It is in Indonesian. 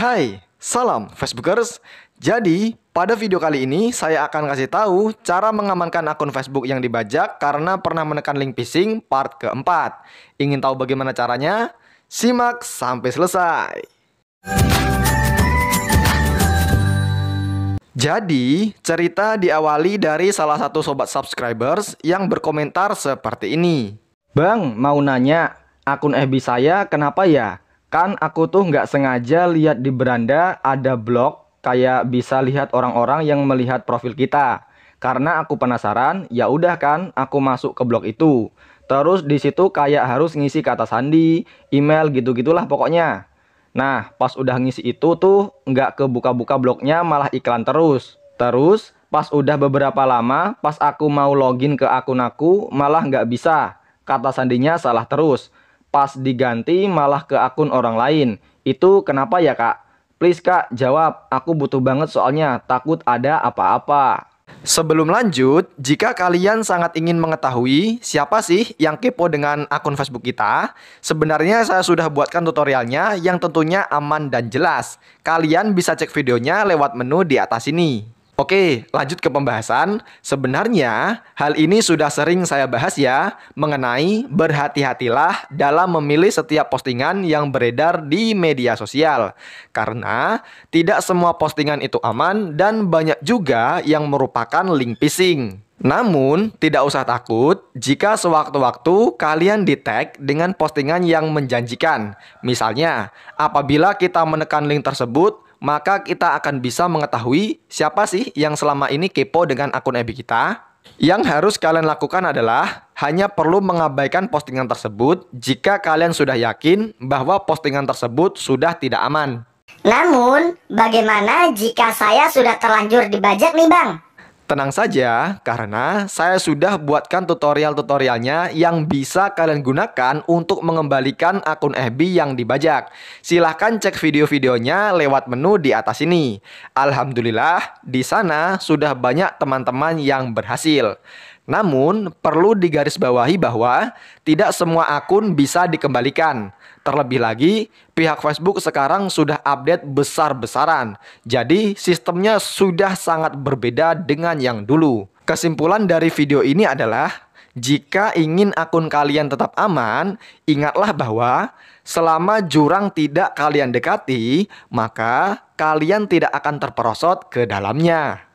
Hai, salam Facebookers. Jadi, pada video kali ini saya akan kasih tahu cara mengamankan akun Facebook yang dibajak karena pernah menekan link phishing part keempat. Ingin tahu bagaimana caranya? Simak sampai selesai. Jadi, cerita diawali dari salah satu sobat subscribers yang berkomentar seperti ini. Bang, mau nanya, akun FB saya kenapa ya? Kan aku tuh nggak sengaja lihat di beranda ada blog kayak bisa lihat orang-orang yang melihat profil kita. Karena aku penasaran, ya udah kan aku masuk ke blog itu. Terus di situ kayak harus ngisi kata sandi, email gitu-gitulah pokoknya. Nah, pas udah ngisi itu tuh nggak kebuka-buka blognya, malah iklan terus. Terus pas udah beberapa lama, pas aku mau login ke akun aku malah nggak bisa. Kata sandinya salah terus. Pas diganti malah ke akun orang lain. Itu kenapa ya kak? Please kak jawab, aku butuh banget soalnya takut ada apa-apa. Sebelum lanjut, jika kalian sangat ingin mengetahui siapa sih yang kepo dengan akun Facebook kita, sebenarnya saya sudah buatkan tutorialnya yang tentunya aman dan jelas. Kalian bisa cek videonya lewat menu di atas ini. Oke, lanjut ke pembahasan. Sebenarnya, hal ini sudah sering saya bahas ya, mengenai berhati-hatilah dalam memilih setiap postingan yang beredar di media sosial. Karena tidak semua postingan itu aman dan banyak juga yang merupakan link phishing. Namun, tidak usah takut jika sewaktu-waktu kalian di-tag dengan postingan yang menjanjikan. Misalnya, apabila kita menekan link tersebut, maka kita akan bisa mengetahui siapa sih yang selama ini kepo dengan akun FB kita. Yang harus kalian lakukan adalah hanya perlu mengabaikan postingan tersebut jika kalian sudah yakin bahwa postingan tersebut sudah tidak aman. Namun, bagaimana jika saya sudah terlanjur dibajak nih bang? Tenang saja, karena saya sudah buatkan tutorial-tutorialnya yang bisa kalian gunakan untuk mengembalikan akun FB yang dibajak. Silahkan cek video-videonya lewat menu di atas ini. Alhamdulillah, di sana sudah banyak teman-teman yang berhasil. Namun, perlu digarisbawahi bahwa tidak semua akun bisa dikembalikan. Terlebih lagi, pihak Facebook sekarang sudah update besar-besaran. Jadi, sistemnya sudah sangat berbeda dengan yang dulu. Kesimpulan dari video ini adalah, jika ingin akun kalian tetap aman, ingatlah bahwa selama jurang tidak kalian dekati, maka kalian tidak akan terperosot ke dalamnya.